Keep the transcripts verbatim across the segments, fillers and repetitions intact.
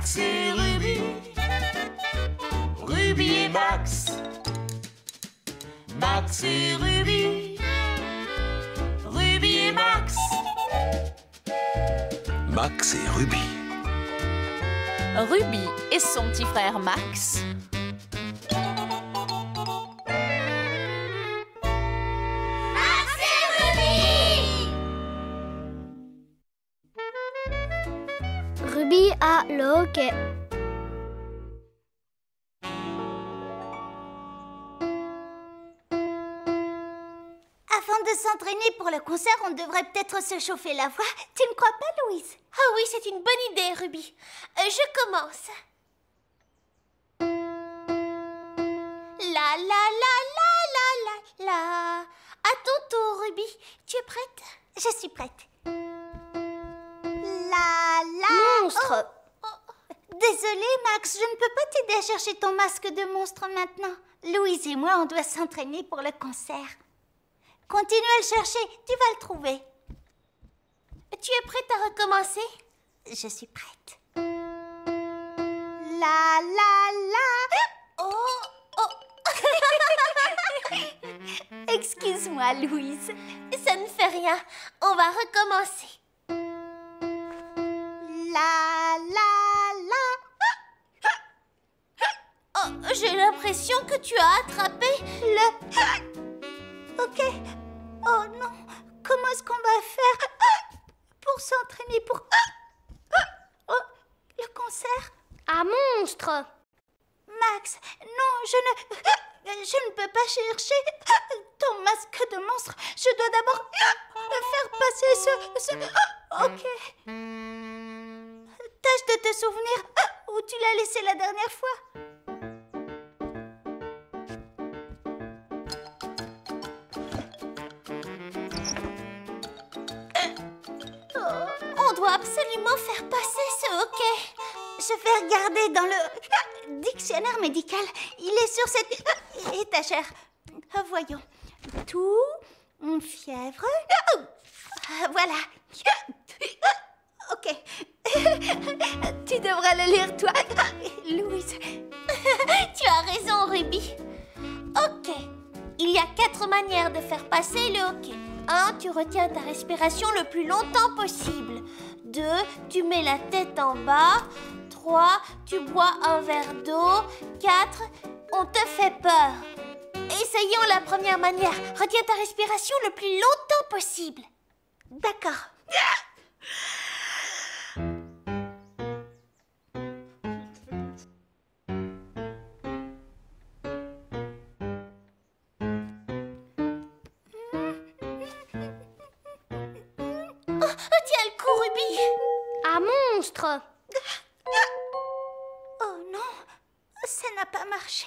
Max et Ruby, Ruby et Max, Max et Ruby, Ruby et Max, Max et Ruby. Ruby et son petit frère Max. Ruby a le hockey. Avant de s'entraîner pour le concert, on devrait peut-être se chauffer la voix. Tu ne crois pas, Louise? Oh oui, c'est une bonne idée, Ruby. Euh, je commence. La la la la la la la. À ton tour, Ruby. Tu es prête? Je suis prête. La la... Monstre! Oh, oh. Désolée, Max, je ne peux pas t'aider à chercher ton masque de monstre maintenant. Louise et moi, on doit s'entraîner pour le concert. Continue à le chercher, tu vas le trouver. Tu es prête à recommencer? Je suis prête. La la la... Oh, oh. Excuse-moi, Louise. Ça ne fait rien, on va recommencer. La la la. Oh, j'ai l'impression que tu as attrapé le... Ok. Oh non. Comment est-ce qu'on va faire pour s'entraîner pour... Oh, le concert? Un monstre. Max, non, je ne... Je ne peux pas chercher ton masque de monstre. Je dois d'abord faire passer ce... ce... Ok. Tâche de te souvenir où tu l'as laissé la dernière fois. Euh, oh, on doit absolument faire passer ce hockey. Je vais regarder dans le dictionnaire médical. Il est sur cette étagère. Voyons. Tout, fièvre. Voilà. Ok. Tu devras le lire, toi, Louise. Tu as raison, Ruby. Ok. Il y a quatre manières de faire passer le hockey. un. Tu retiens ta respiration le plus longtemps possible. deux. Tu mets la tête en bas. trois. Tu bois un verre d'eau. quatre. On te fait peur. Essayons la première manière. Retiens ta respiration le plus longtemps possible. D'accord. Oh non, ça n'a pas marché.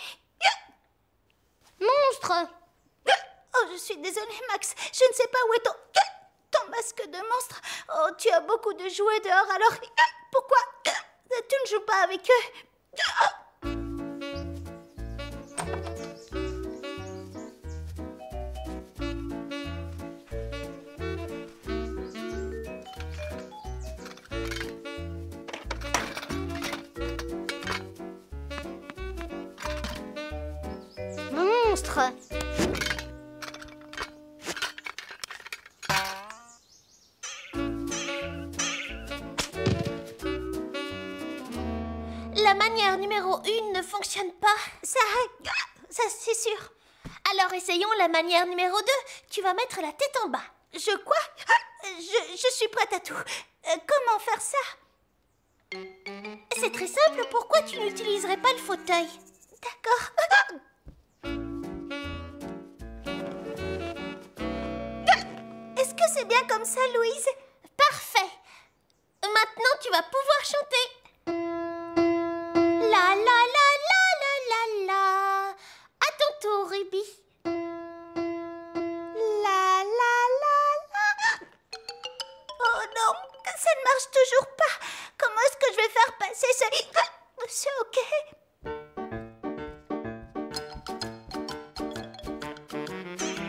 Monstre! Oh, je suis désolée, Max. Je ne sais pas où est ton, ton masque de monstre. Oh, tu as beaucoup de jouets dehors, alors pourquoi tu ne joues pas avec eux? Oh. La manière numéro une ne fonctionne pas. Ça, ça c'est sûr. Alors essayons la manière numéro deux. Tu vas mettre la tête en bas. Je quoi? Je, je suis prête à tout. Euh, comment faire ça? C'est très simple. Pourquoi tu n'utiliserais pas le fauteuil? D'accord. Est-ce que c'est bien comme ça, Louise? Parfait. Maintenant, tu vas pouvoir chanter. La la la la la la la. À ton tour, Ruby. La la la la. Oh non, ça ne marche toujours pas. Comment est-ce que je vais faire passer ce... C'est ok.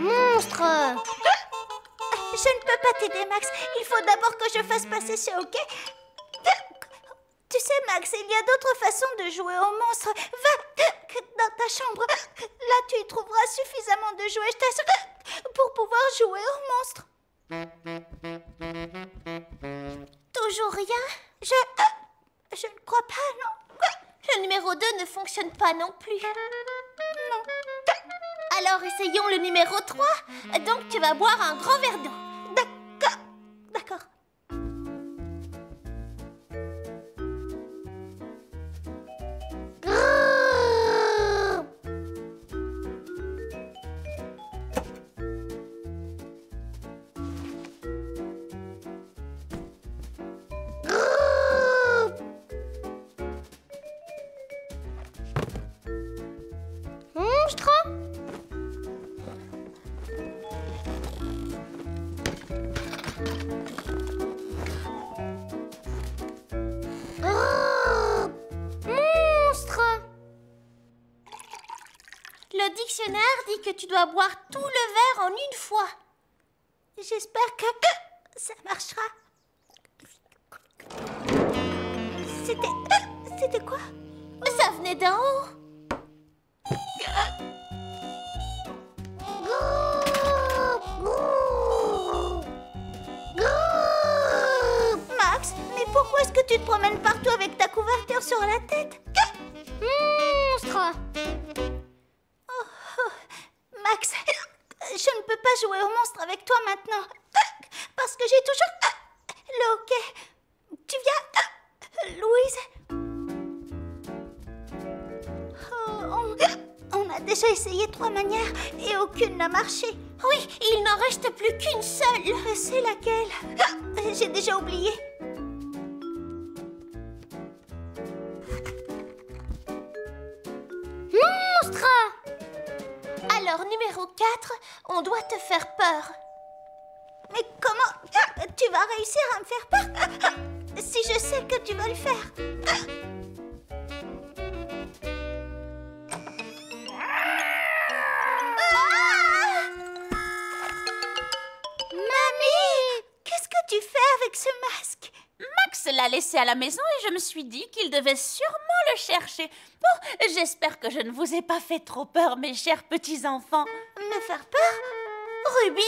Monstre! Je ne peux pas t'aider, Max. Il faut d'abord que je fasse passer ce hockey. Tu sais, Max, il y a d'autres façons de jouer au monstre. Va dans ta chambre. Là, tu y trouveras suffisamment de jouets, je t'assure, pour pouvoir jouer au monstre. Toujours rien? Je... Je ne crois pas, non. Le numéro deux ne fonctionne pas non plus. Non. Alors, essayons le numéro trois. Donc, tu vas boire un grand verre d'eau. D'accord. D'accord. Le dictionnaire dit que tu dois boire tout le verre en une fois. J'espère que ça marchera. C'était... C'était quoi? Ça venait d'en haut. Max, mais pourquoi est-ce que tu te promènes partout avec ta couverture sur la tête? Monstre! Je ne peux pas jouer au monstre avec toi maintenant, parce que j'ai toujours le hoquet. Tu viens, Louise? Oh, on... on a déjà essayé trois manières et aucune n'a marché. Oui, il n'en reste plus qu'une seule. C'est laquelle? J'ai déjà oublié. Monstre! Alors, numéro quatre, on doit te faire peur. Mais comment tu vas réussir à me faire peur si je sais que tu vas le faire? Ah! Mamie! Qu'est-ce que tu fais avec ce masque? Max l'a laissé à la maison et je me suis dit qu'il devait sûrement le chercher. Bon, j'espère que je ne vous ai pas fait trop peur, mes chers petits-enfants. Me faire peur? Ruby,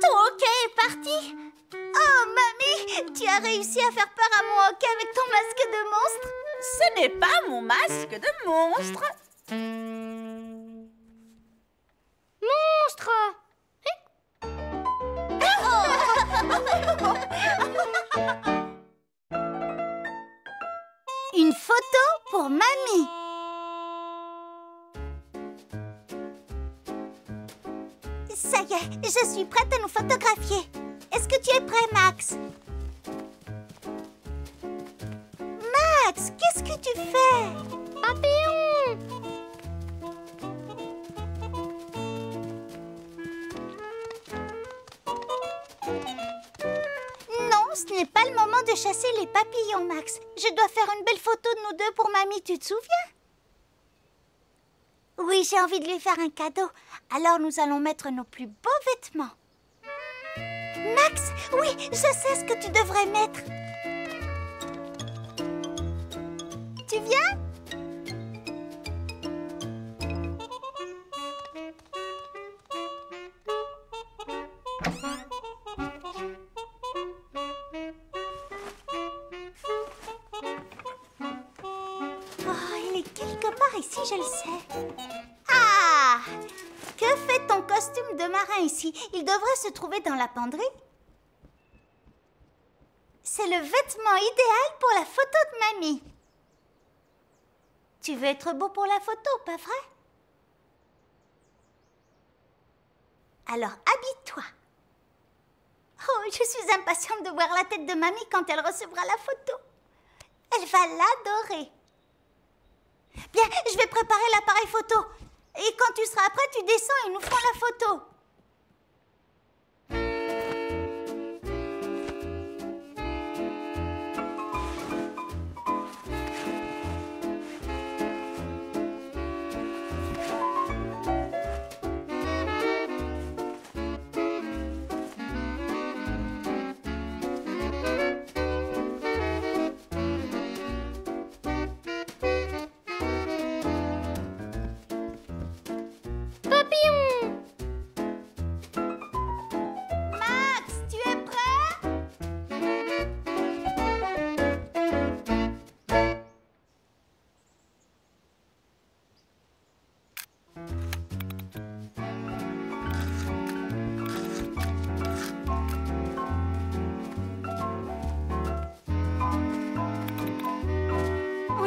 ton hockey est parti. Oh, mamie, tu as réussi à faire peur à mon hockey avec ton masque de monstre. Ce n'est pas mon masque de monstre. Monstre! Oh. Une photo pour mamie. Ça y est, je suis prête à nous photographier. Est-ce que tu es prêt, Max? Max, qu'est-ce que tu fais? Papillon! Ce n'est pas le moment de chasser les papillons, Max. Je dois faire une belle photo de nous deux pour mamie, tu te souviens? Oui, j'ai envie de lui faire un cadeau. Alors nous allons mettre nos plus beaux vêtements. Max, oui, je sais ce que tu devrais mettre. Tu viens? Ici, je le sais. Ah! Que fait ton costume de marin ici? Il devrait se trouver dans la penderie. C'est le vêtement idéal pour la photo de mamie. Tu veux être beau pour la photo, pas vrai? Alors, habille-toi. Oh, je suis impatiente de voir la tête de mamie quand elle recevra la photo. Elle va l'adorer. Bien, je vais préparer l'appareil photo. Et quand tu seras prêt, tu descends et nous ferons la photo.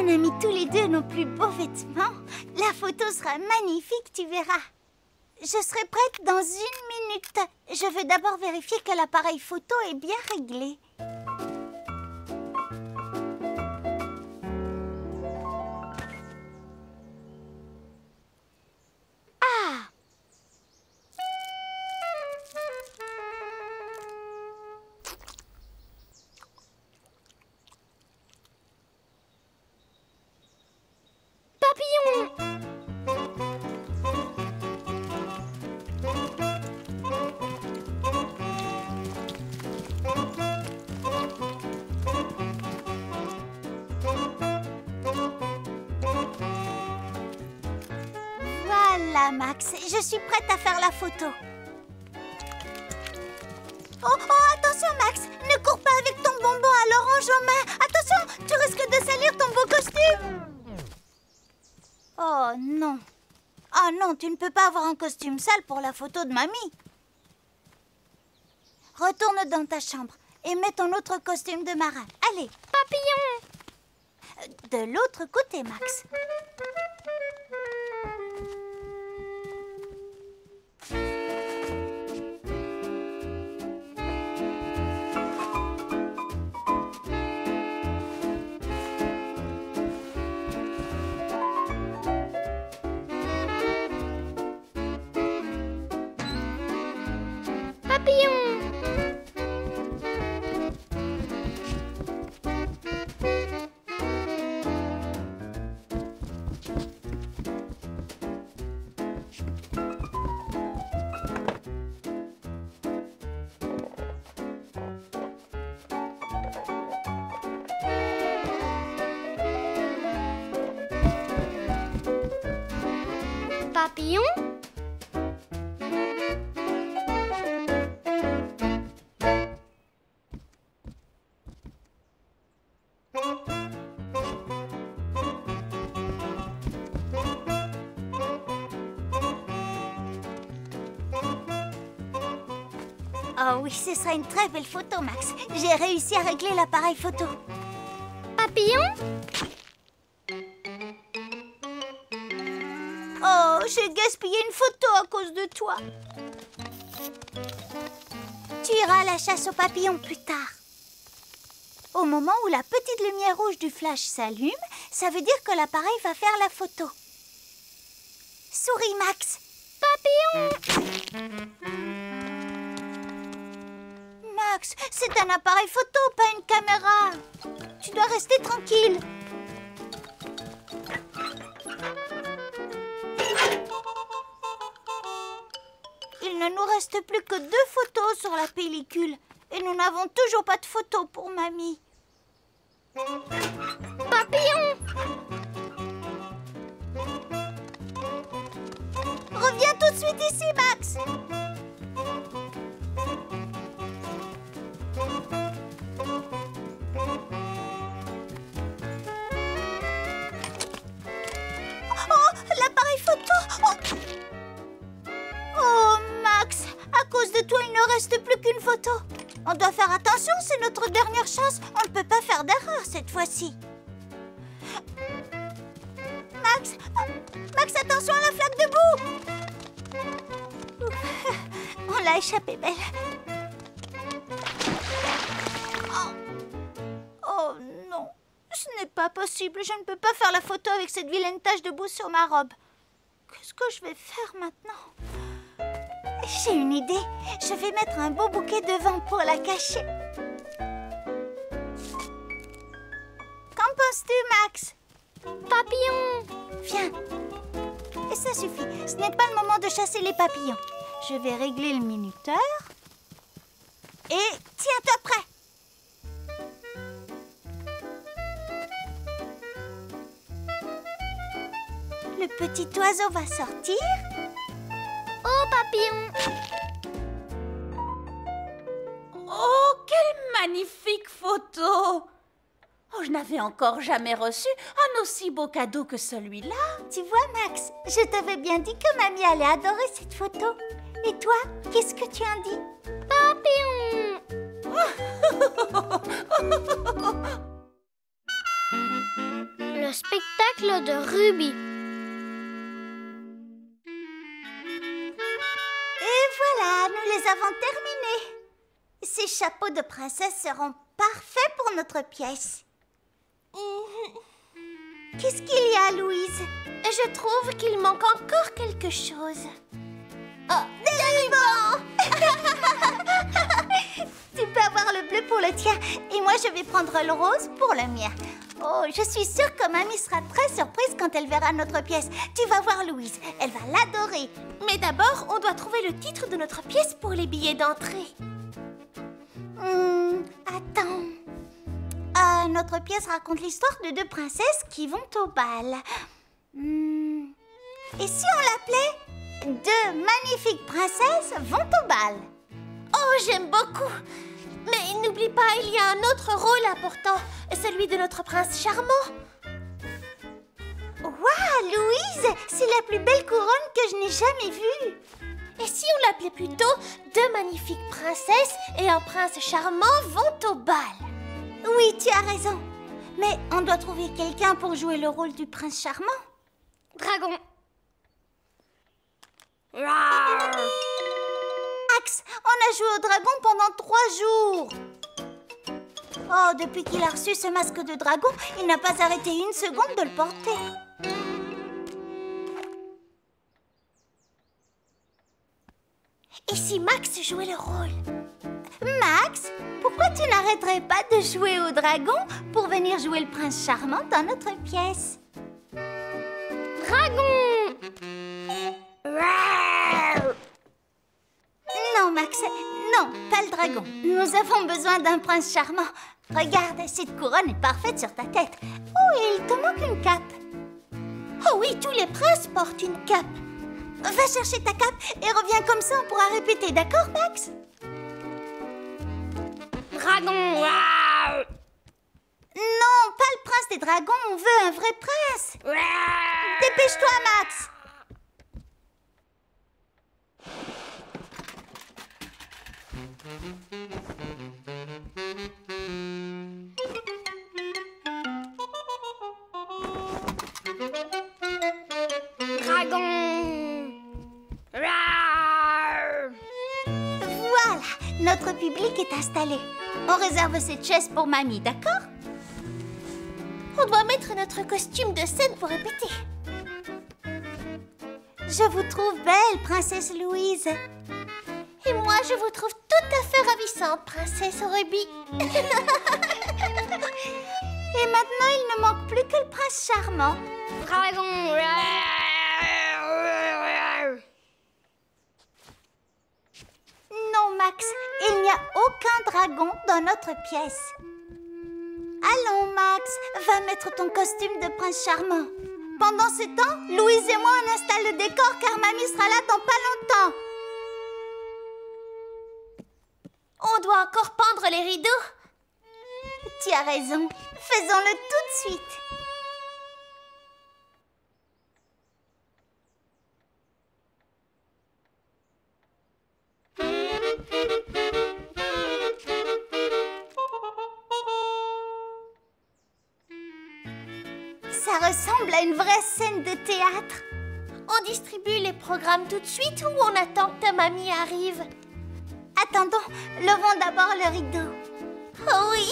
On a mis tous les deux nos plus beaux vêtements. La photo sera magnifique, tu verras. Je serai prête dans une minute. Je veux d'abord vérifier que l'appareil photo est bien réglé. Max, je suis prête à faire la photo. Oh, oh, attention Max, ne cours pas avec ton bonbon à l'orange en main. Attention, tu risques de salir ton beau costume. Oh non. Oh non, tu ne peux pas avoir un costume sale pour la photo de mamie. Retourne dans ta chambre et mets ton autre costume de marin. Allez, papillon. De l'autre côté, Max. Papillon. Oh oui, ce sera une très belle photo, Max. J'ai réussi à régler l'appareil photo. Papillon? Oh, j'ai gaspillé une photo à cause de toi. Tu iras à la chasse aux papillons plus tard. Au moment où la petite lumière rouge du flash s'allume, ça veut dire que l'appareil va faire la photo. Souris, Max. Papillon! Max, c'est un appareil photo, pas une caméra. Tu dois rester tranquille. Il ne nous reste plus que deux photos sur la pellicule. Et nous n'avons toujours pas de photos pour mamie. Papillon! Reviens tout de suite ici, Max! Oh, l'appareil photo! Oh. Oh, Max, à cause de toi, il ne reste plus qu'une photo. On doit faire attention, c'est notre dernière chance. On ne peut pas faire d'erreur cette fois-ci. Max, Max, attention à la flaque de boue. On l'a échappé belle. Oh, oh non, ce n'est pas possible. Je ne peux pas faire la photo avec cette vilaine tache de boue sur ma robe. Qu'est-ce que je vais faire maintenant ? J'ai une idée. Je vais mettre un beau bouquet devant pour la cacher. Qu'en penses-tu, Max? Papillon! Viens. Et ça suffit. Ce n'est pas le moment de chasser les papillons. Je vais régler le minuteur. Et tiens-toi prêt. Le petit oiseau va sortir. Oh, papillon! Oh, quelle magnifique photo! Oh, je n'avais encore jamais reçu un aussi beau cadeau que celui-là. Tu vois, Max, je t'avais bien dit que mamie allait adorer cette photo. Et toi, qu'est-ce que tu en dis? Papillon! Le spectacle de Ruby. Et voilà, nous les avons terminés. Ces chapeaux de princesse seront parfaits pour notre pièce. Mmh. Qu'est-ce qu'il y a, Louise? Je trouve qu'il manque encore quelque chose. Oh, des rubans! Tu peux avoir le bleu pour le tien et moi je vais prendre le rose pour le mien. Oh, je suis sûre que Mamie sera très surprise quand elle verra notre pièce. Tu vas voir Louise, elle va l'adorer. Mais d'abord, on doit trouver le titre de notre pièce pour les billets d'entrée. Hum, attends. Euh, notre pièce raconte l'histoire de deux princesses qui vont au bal. Hum, et si on l'appelait « Deux magnifiques princesses vont au bal ». Oh, j'aime beaucoup. Mais n'oublie pas, il y a un autre rôle important, celui de notre prince charmant. Waouh, Louise, c'est la plus belle couronne que je n'ai jamais vue. Et si on l'appelait plutôt « Deux magnifiques princesses et un prince charmant vont au bal ». Oui, tu as raison. Mais on doit trouver quelqu'un pour jouer le rôle du prince charmant. Dragon. Rawr. Max, on a joué au dragon pendant trois jours. Oh, depuis qu'il a reçu ce masque de dragon, il n'a pas arrêté une seconde de le porter. Et si Max jouait le rôle? Max, pourquoi tu n'arrêterais pas de jouer au dragon pour venir jouer le prince charmant dans notre pièce? Dragon! Non, Max, non, pas le dragon. Nous avons besoin d'un prince charmant. Regarde, cette couronne est parfaite sur ta tête. Oh, et il te manque une cape. Oh oui, tous les princes portent une cape. Va chercher ta cape et reviens comme ça, on pourra répéter, d'accord, Max? Dragon, waouh! Non, pas le prince des dragons, on veut un vrai prince. Dépêche-toi, Max. Dragon. Voilà, notre public est installé. On réserve cette chaise pour Mamie, d'accord? On doit mettre notre costume de scène pour répéter. Je vous trouve belle, princesse Louise. Et moi, je vous trouve tout à fait ravissante, princesse Ruby. Et maintenant, il ne manque plus que le prince charmant. Dragon. Non, Max, il n'y a aucun dragon dans notre pièce. Allons, Max, va mettre ton costume de prince charmant. Pendant ce temps, Louise et moi, on installe le décor car Mamie sera là dans pas longtemps. On doit encore pendre les rideaux. Tu as raison. Faisons-le tout de suite. Ça ressemble à une vraie scène de théâtre. On distribue les programmes tout de suite ou on attend que ta mamie arrive? Attendons, levons d'abord le rideau. Oh oui!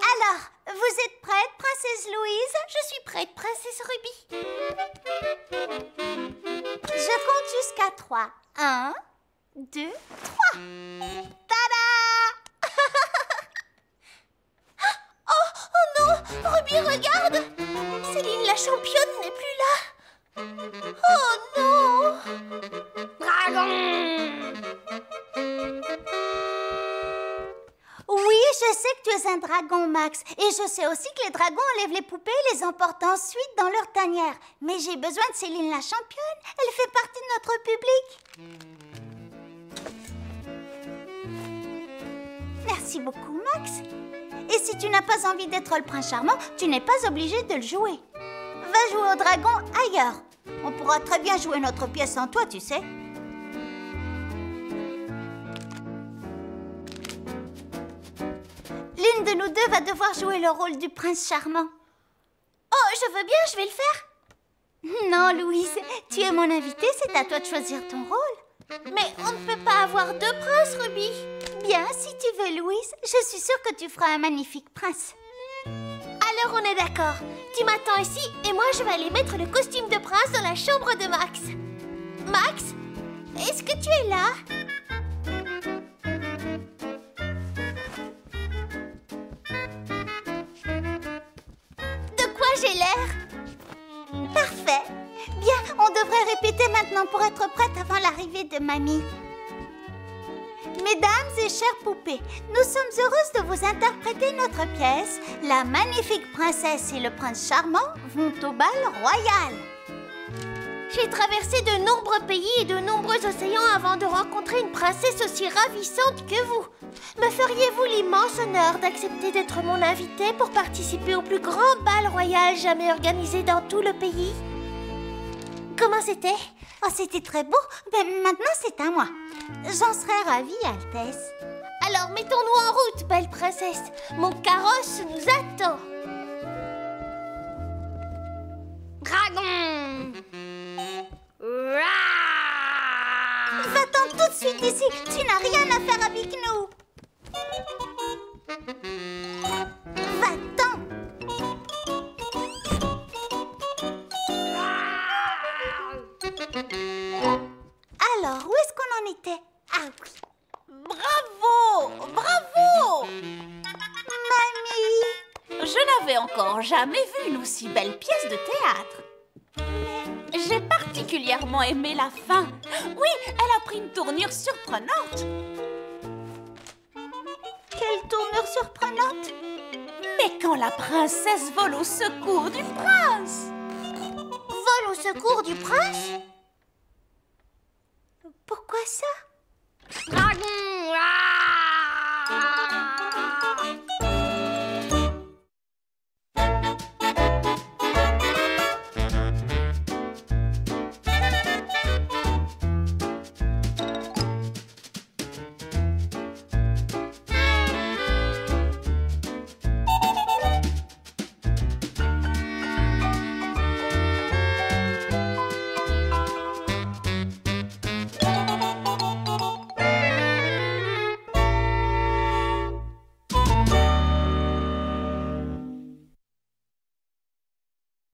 Alors, vous êtes prête, princesse Louise? Je suis prête, princesse Ruby. Je compte jusqu'à trois. Un... deux, trois. Tada! Oh, oh non! Ruby, regarde! Céline la championne n'est plus là. Oh non! Dragon! Oui, je sais que tu es un dragon, Max. Et je sais aussi que les dragons enlèvent les poupées et les emportent ensuite dans leur tanière. Mais j'ai besoin de Céline la championne. Elle fait partie de notre public. Merci beaucoup, Max. Et si tu n'as pas envie d'être le prince charmant, tu n'es pas obligé de le jouer. Va jouer au dragon ailleurs. On pourra très bien jouer notre pièce sans toi, tu sais. L'une de nous deux va devoir jouer le rôle du prince charmant. Oh, je veux bien, je vais le faire. Non, Louise, tu es mon invitée, c'est à toi de choisir ton rôle. Mais on ne peut pas avoir deux princes, Ruby. Bien, si tu veux, Louise, je suis sûre que tu feras un magnifique prince. Alors on est d'accord. Tu m'attends ici et moi je vais aller mettre le costume de prince dans la chambre de Max. Max, est-ce que tu es là? De quoi j'ai l'air? Parfait. Bien, on devrait répéter maintenant pour être prête avant l'arrivée de Mamie. Mesdames et chères poupées, nous sommes heureuses de vous interpréter notre pièce. La magnifique princesse et le prince charmant vont au bal royal. J'ai traversé de nombreux pays et de nombreux océans avant de rencontrer une princesse aussi ravissante que vous. Me feriez-vous l'immense honneur d'accepter d'être mon invitée pour participer au plus grand bal royal jamais organisé dans tout le pays? Comment c'était? Oh, c'était très beau. Ben, maintenant, c'est à moi. J'en serais ravie, Altesse. Alors, mettons-nous en route, belle princesse. Mon carrosse nous attend. Dragon! Va-t'en tout de suite d'ici. Tu n'as rien à faire avec nous. Va-t'en. Alors, où est-ce qu'on en était? Ah oui. Bravo! Bravo! Mamie! Je n'avais encore jamais vu une aussi belle pièce de théâtre. J'ai particulièrement aimé la fin. Oui, elle a pris une tournure surprenante. Quelle tournure surprenante? Mais quand la princesse vole au secours du prince. Vole au secours du prince?